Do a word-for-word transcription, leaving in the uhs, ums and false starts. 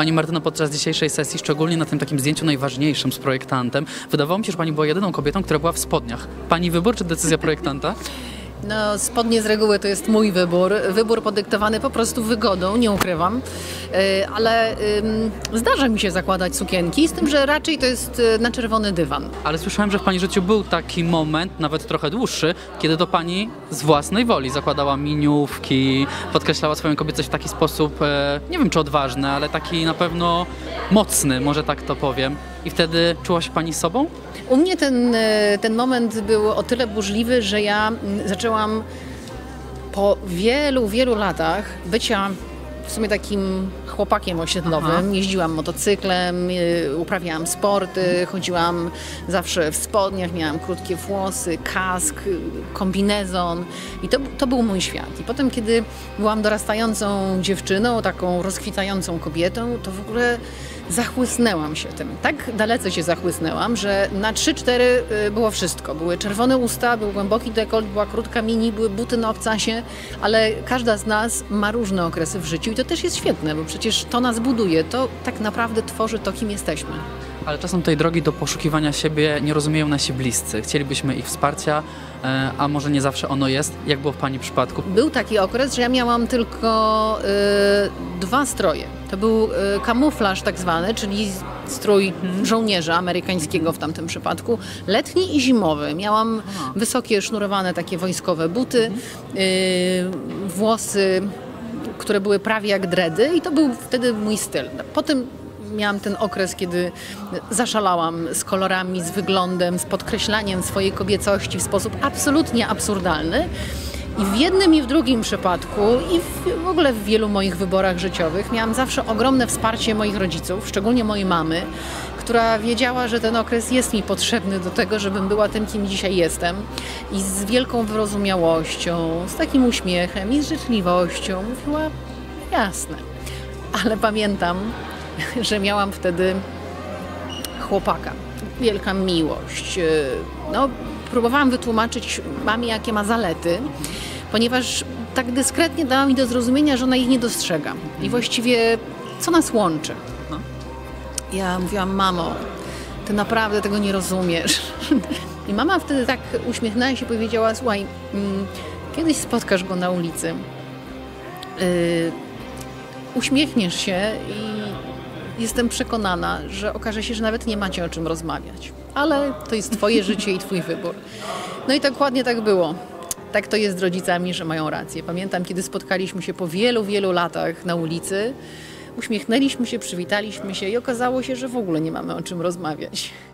Pani Martyno, podczas dzisiejszej sesji, szczególnie na tym takim zdjęciu najważniejszym z projektantem, wydawało mi się, że Pani była jedyną kobietą, która była w spodniach. Pani wybór czy decyzja projektanta? No, spodnie z reguły to jest mój wybór, wybór podyktowany po prostu wygodą, nie ukrywam, ale zdarza mi się zakładać sukienki, z tym, że raczej to jest na czerwony dywan. Ale słyszałem, że w Pani życiu był taki moment, nawet trochę dłuższy, kiedy to Pani z własnej woli zakładała miniówki, podkreślała swoją kobiecość w taki sposób, nie wiem czy odważny, ale taki na pewno mocny, może tak to powiem. I wtedy czuła się Pani sobą? U mnie ten, ten moment był o tyle burzliwy, że ja zaczęłam po wielu, wielu latach bycia w sumie takim chłopakiem osiedlowym. Aha. Jeździłam motocyklem, uprawiałam sporty, chodziłam zawsze w spodniach, miałam krótkie włosy, kask, kombinezon i to, to był mój świat. I potem, kiedy byłam dorastającą dziewczyną, taką rozkwitającą kobietą, to w ogóle zachłysnęłam się tym. Tak dalece się zachłysnęłam, że na trzy cztery było wszystko. Były czerwone usta, był głęboki dekolt, była krótka mini, były buty na obcasie, ale każda z nas ma różne okresy w życiu i to też jest świetne, bo przecież to nas buduje, to tak naprawdę tworzy to, kim jesteśmy. Ale czasem tej drogi do poszukiwania siebie nie rozumieją nasi bliscy. Chcielibyśmy ich wsparcia, a może nie zawsze ono jest. Jak było w Pani przypadku? Był taki okres, że ja miałam tylko y, dwa stroje. To był y, kamuflaż tak zwany, czyli strój żołnierza amerykańskiego w tamtym przypadku, letni i zimowy. Miałam Aha. wysokie, sznurowane takie wojskowe buty, y, włosy, które były prawie jak dredy i to był wtedy mój styl. Potem miałam ten okres, kiedy zaszalałam z kolorami, z wyglądem, z podkreślaniem swojej kobiecości w sposób absolutnie absurdalny. I w jednym i w drugim przypadku i w, w ogóle w wielu moich wyborach życiowych miałam zawsze ogromne wsparcie moich rodziców, szczególnie mojej mamy, która wiedziała, że ten okres jest mi potrzebny do tego, żebym była tym, kim dzisiaj jestem. I z wielką wyrozumiałością, z takim uśmiechem i z życzliwością mówiła, jasne, ale pamiętam, że miałam wtedy chłopaka, wielka miłość. No, próbowałam wytłumaczyć mamie, jakie ma zalety, ponieważ tak dyskretnie dała mi do zrozumienia, że ona ich nie dostrzega. I właściwie, co nas łączy? Ja mówiłam, mamo, ty naprawdę tego nie rozumiesz. I mama wtedy tak uśmiechnęła się i powiedziała, słuchaj, kiedyś spotkasz go na ulicy, yy, uśmiechniesz się i jestem przekonana, że okaże się, że nawet nie macie o czym rozmawiać. Ale to jest twoje życie i twój wybór. No i dokładnie tak było. Tak to jest z rodzicami, że mają rację. Pamiętam, kiedy spotkaliśmy się po wielu, wielu latach na ulicy, uśmiechnęliśmy się, przywitaliśmy się i okazało się, że w ogóle nie mamy o czym rozmawiać.